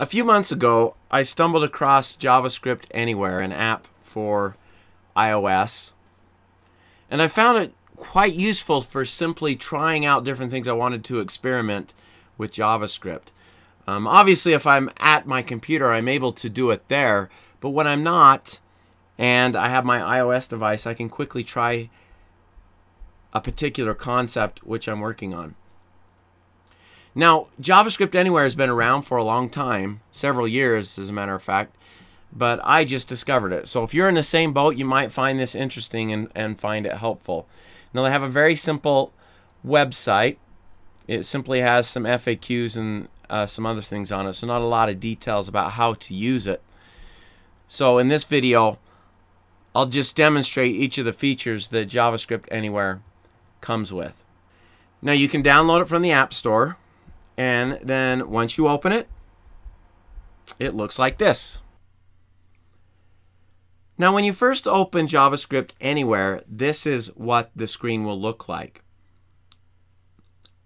A few months ago, I stumbled across JavaScript Anywhere, an app for iOS, and I found it quite useful for simply trying out different things. I wanted to experiment with JavaScript. Obviously, if I'm at my computer, I'm able to do it there, but when I'm not and I have my iOS device, I can quickly try a particular concept which I'm working on. Now, JavaScript Anywhere has been around for a long time, several years as a matter of fact, but I just discovered it. So if you're in the same boat, you might find this interesting and find it helpful. Now, they have a very simple website. It simply has some FAQs and some other things on it, so not a lot of details about how to use it. So in this video, I'll just demonstrate each of the features that JavaScript Anywhere comes with. Now, you can download it from the App Store, and then once you open it, it looks like this. Now, when you first open JavaScript Anywhere, this is what the screen will look like.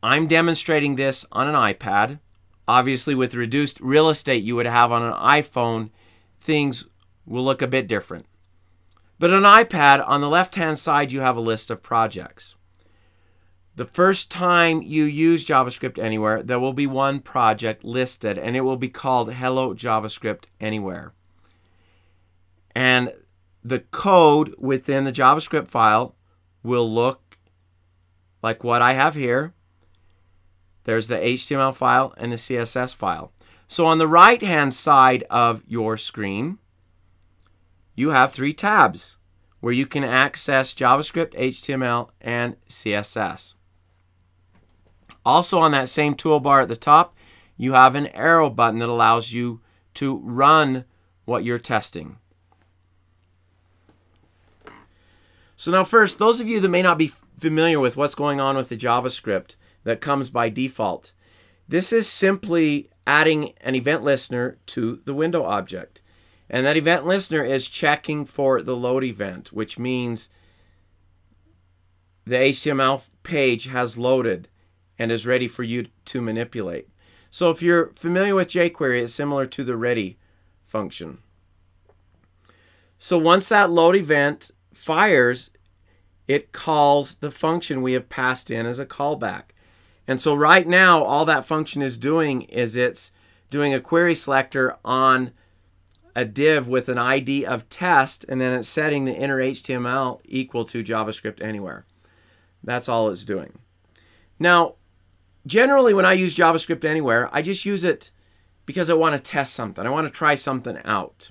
I'm demonstrating this on an iPad. Obviously, with reduced real estate you would have on an iPhone, things will look a bit different. But on an iPad, on the left-hand side, you have a list of projects. The first time you use JavaScript Anywhere, there will be one project listed, and it will be called Hello JavaScript Anywhere. And the code within the JavaScript file will look like what I have here. There's the HTML file and the CSS file. So on the right-hand side of your screen, you have three tabs where you can access JavaScript, HTML, and CSS. Also on that same toolbar at the top, you have an arrow button that allows you to run what you're testing. So now first, those of you that may not be familiar with what's going on with the JavaScript that comes by default, this is simply adding an event listener to the window object. And that event listener is checking for the load event, which means the HTML page has loaded and is ready for you to manipulate. So if you're familiar with jQuery, it's similar to the ready function. So once that load event fires, it calls the function we have passed in as a callback. And so right now, all that function is doing is it's doing a query selector on a div with an ID of test, and then it's setting the inner HTML equal to JavaScript Anywhere. That's all it's doing. Now, generally when I use JavaScript Anywhere, I just use it because I want to test something. I want to try something out.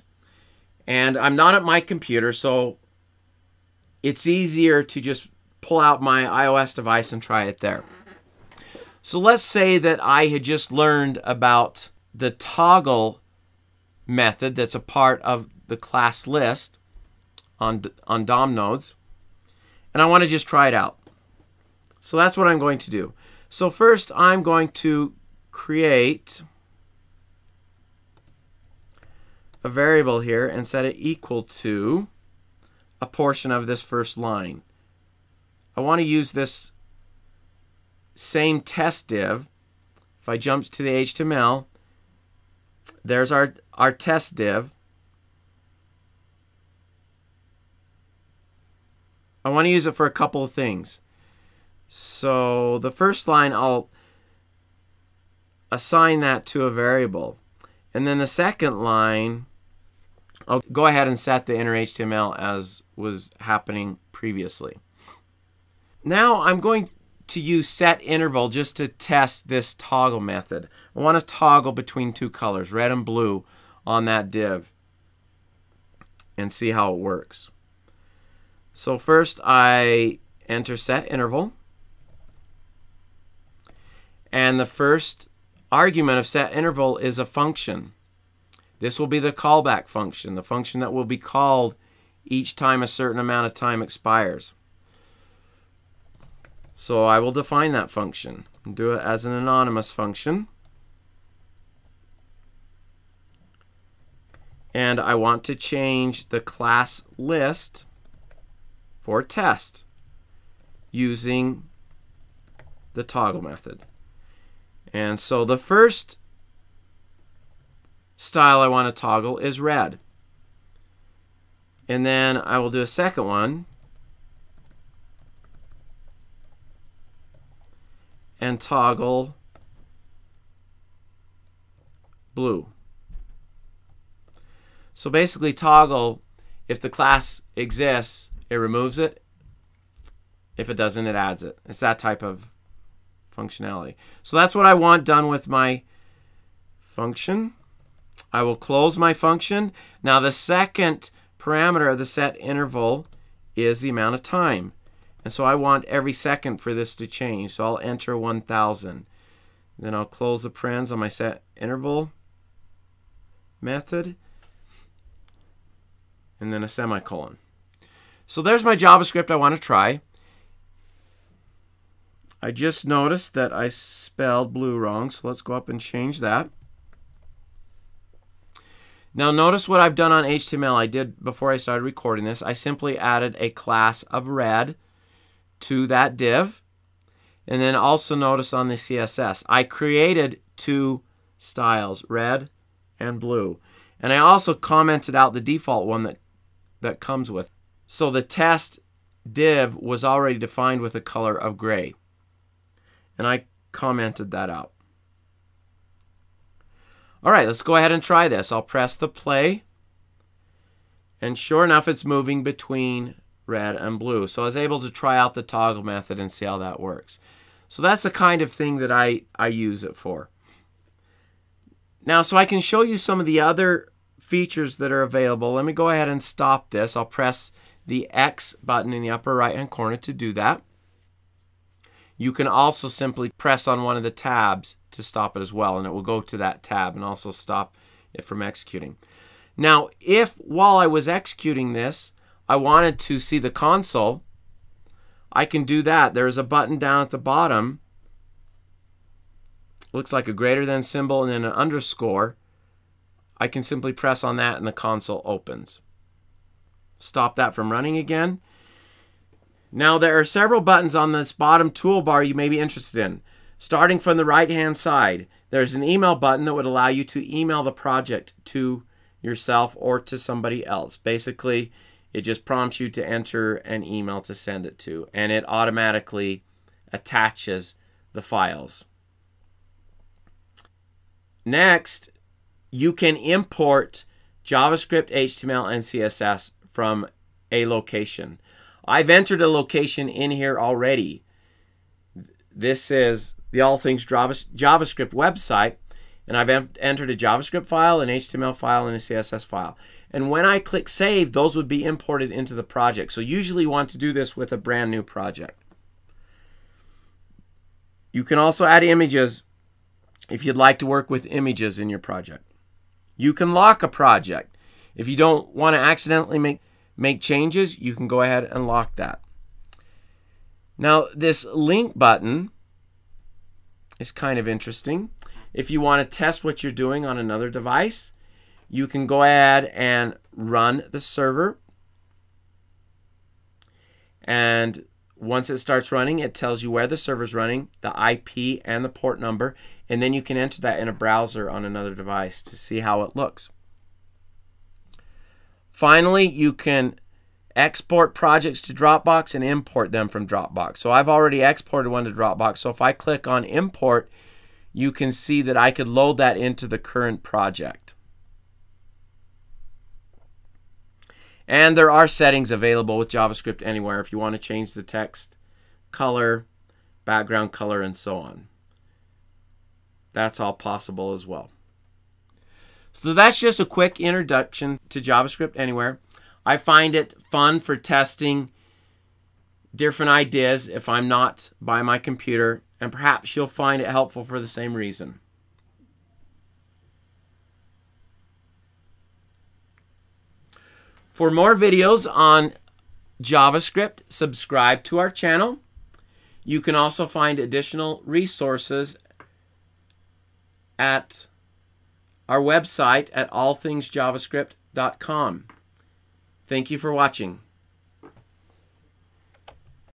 And I'm not at my computer, so it's easier to just pull out my iOS device and try it there. So let's say that I had just learned about the toggle method that's a part of the class list on DOM nodes, and I want to just try it out. So that's what I'm going to do. So first I'm going to create a variable here and set it equal to a portion of this first line. I want to use this same test div. If I jump to the HTML, there's our test div. I want to use it for a couple of things. So the first line, I'll assign that to a variable. And then the second line, I'll go ahead and set the inner HTML as was happening previously. Now I'm going to use set interval just to test this toggle method. I want to toggle between two colors, red and blue, on that div and see how it works. So first I enter set interval, and the first argument of set interval is a function. This will be the callback function, the function that will be called each time a certain amount of time expires. So I will define that function and do it as an anonymous function. And I want to change the class list for test using the toggle method. And so the first style I want to toggle is red. And then I will do a second one and toggle blue. So basically toggle, if the class exists, it removes it. If it doesn't, it adds it. It's that type of functionality. So that's what I want done with my function. I will close my function. Now the second parameter of the set interval is the amount of time. And so I want every second for this to change. So I'll enter 1,000. Then I'll close the parens on my set interval method. And then a semicolon. So there's my JavaScript I want to try. I just noticed that I spelled blue wrong, so let's go up and change that. Now notice what I've done on HTML. I did before I started recording this. I simply added a class of red to that div. And then also notice on the CSS, I created two styles, red and blue. And I also commented out the default one that comes with. So the test div was already defined with a color of gray. And I commented that out. All right, let's go ahead and try this. I'll press the play. And sure enough, it's moving between red and blue. So I was able to try out the toggle method and see how that works. So that's the kind of thing that I use it for. Now, so I can show you some of the other features that are available. Let me go ahead and stop this. I'll press the X button in the upper right-hand corner to do that. You can also simply press on one of the tabs to stop it as well, and it will go to that tab and also stop it from executing. Now, if while I was executing this, I wanted to see the console, I can do that. There is a button down at the bottom. Looks like a greater than symbol and then an underscore. I can simply press on that and the console opens. Stop that from running again. Now there are several buttons on this bottom toolbar you may be interested in. Starting from the right-hand side, there's an email button that would allow you to email the project to yourself or to somebody else. Basically, it just prompts you to enter an email to send it to, and it automatically attaches the files. Next, you can import JavaScript, HTML, and CSS from a location. I've entered a location in here already. This is the All Things JavaScript website, and I've entered a JavaScript file, an HTML file, and a CSS file. And when I click Save, those would be imported into the project. So usually you want to do this with a brand new project. You can also add images if you'd like to work with images in your project. You can lock a project. If you don't want to accidentally make changes, you can go ahead and lock that. Now this link button is kind of interesting. If you want to test what you're doing on another device, you can go ahead and run the server. And once it starts running, it tells you where the server's running, the IP and the port number, and then you can enter that in a browser on another device to see how it looks. Finally, you can export projects to Dropbox and import them from Dropbox. So I've already exported one to Dropbox. So if I click on import, you can see that I could load that into the current project. And there are settings available with JavaScript Anywhere if you want to change the text color, background color, and so on. That's all possible as well. So that's just a quick introduction to JavaScript Anywhere. I find it fun for testing different ideas if I'm not by my computer, and perhaps you'll find it helpful for the same reason. For more videos on JavaScript, subscribe to our channel. You can also find additional resources at our website at allthingsjavascript.com. Thank you for watching.